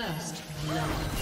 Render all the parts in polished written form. First love.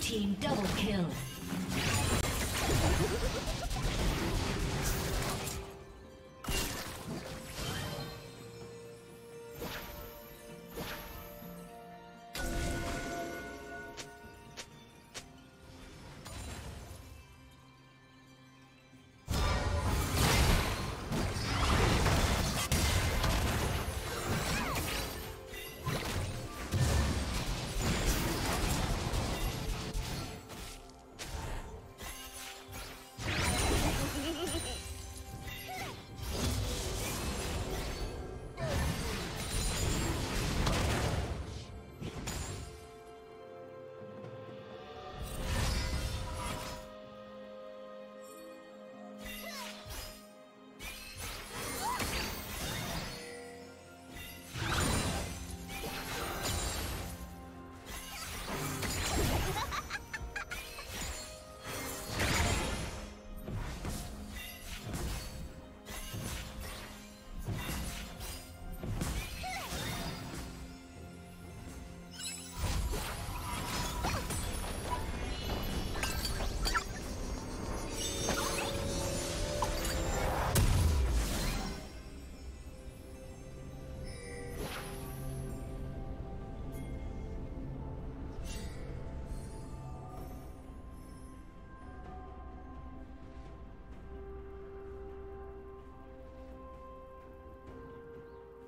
Team double kill.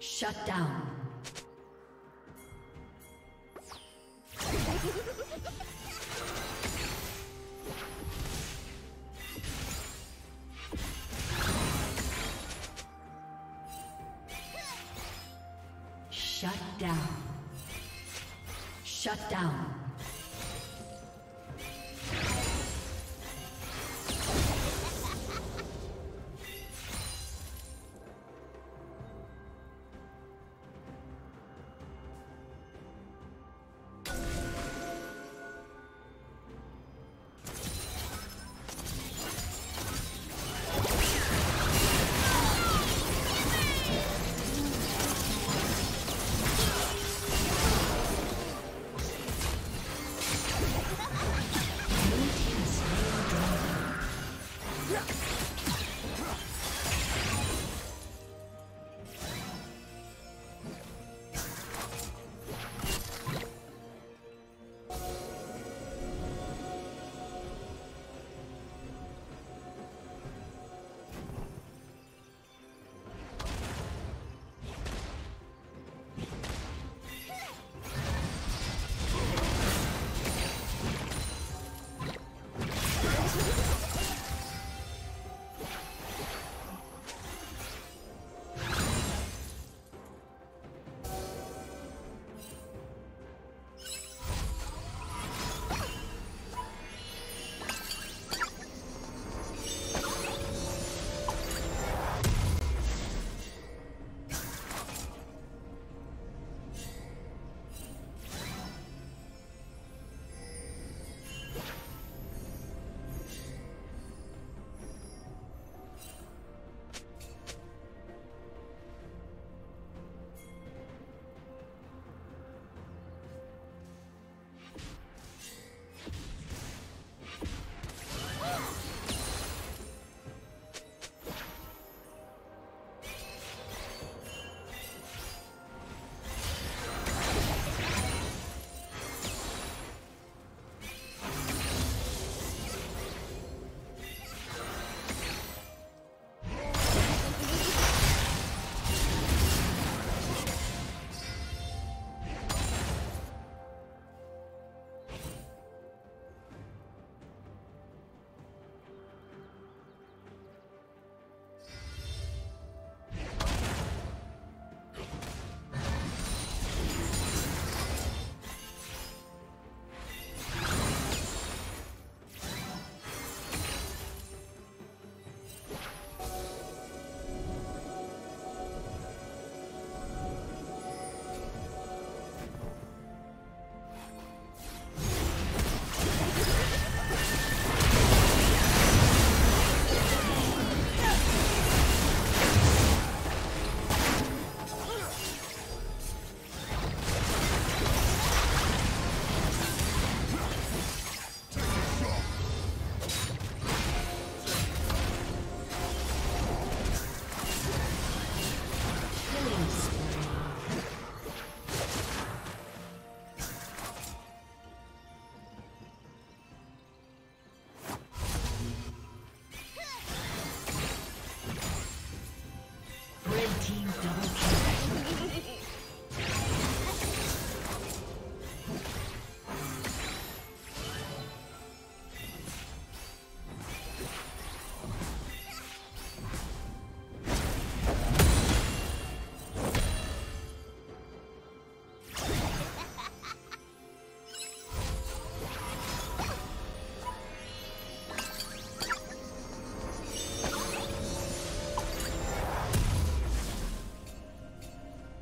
Shut down. Shut down. Shut down.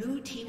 Blue team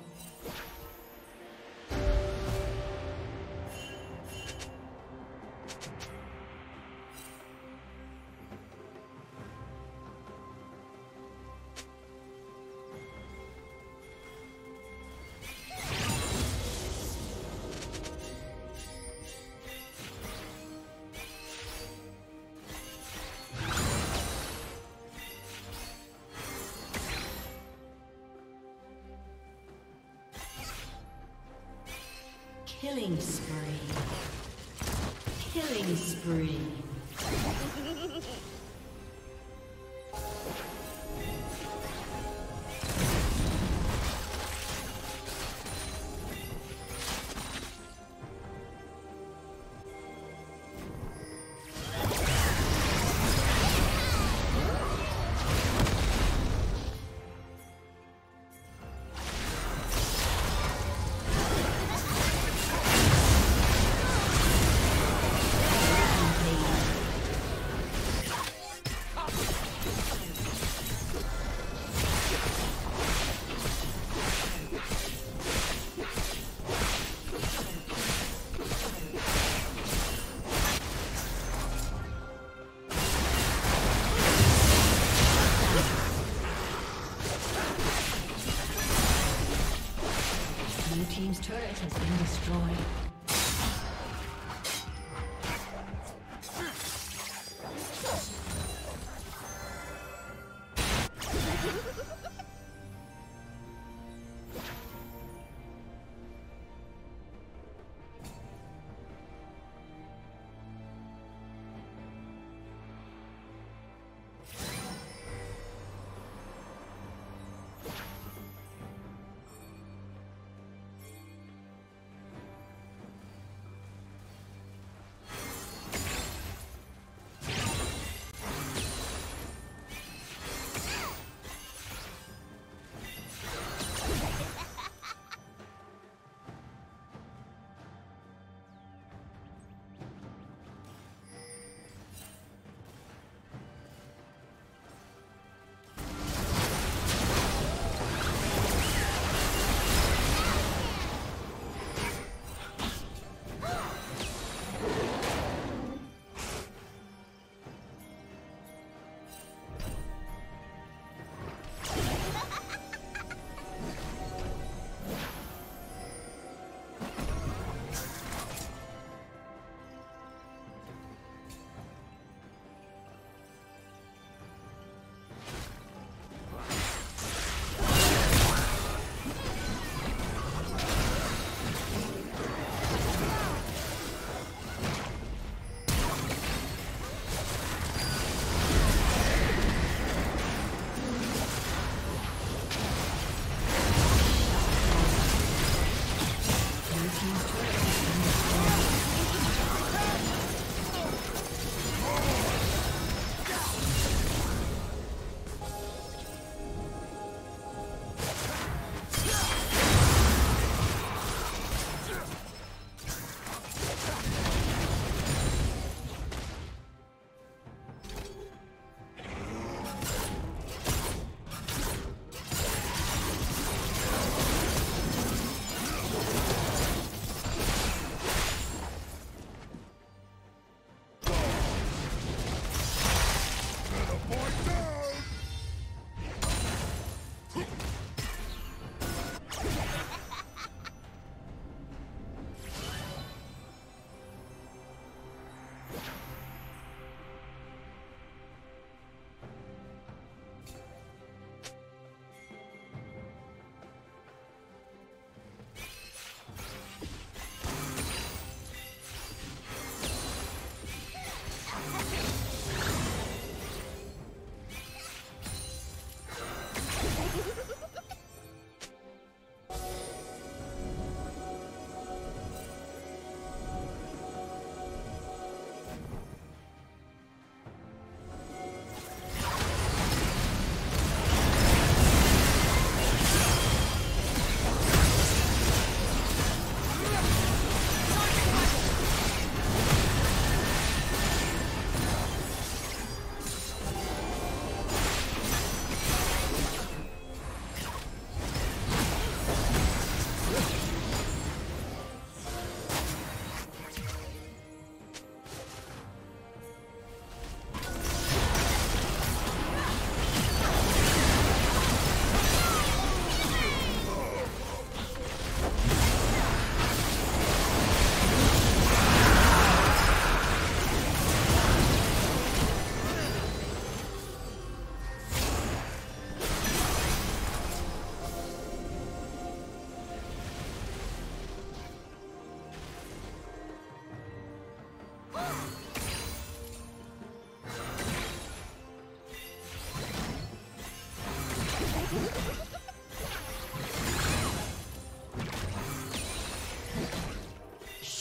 Killing spree. Killing spree. Turret has been destroyed.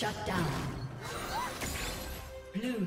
Shut down. Blue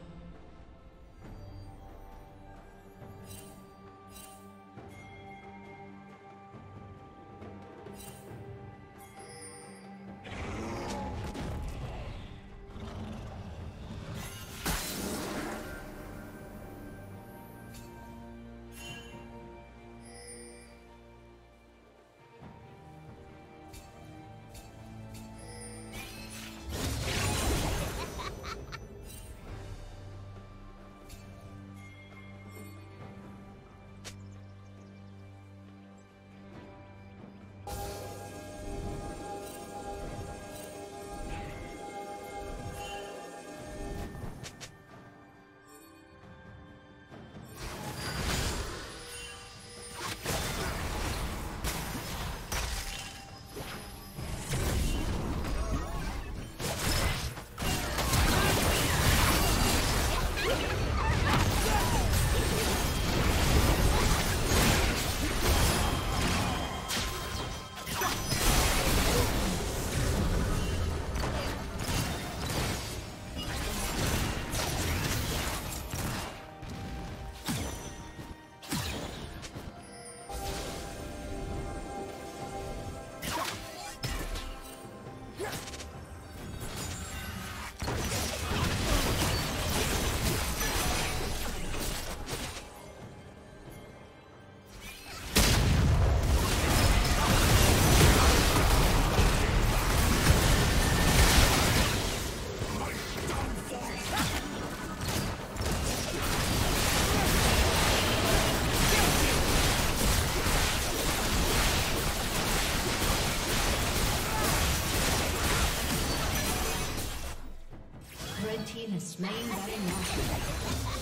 Slain by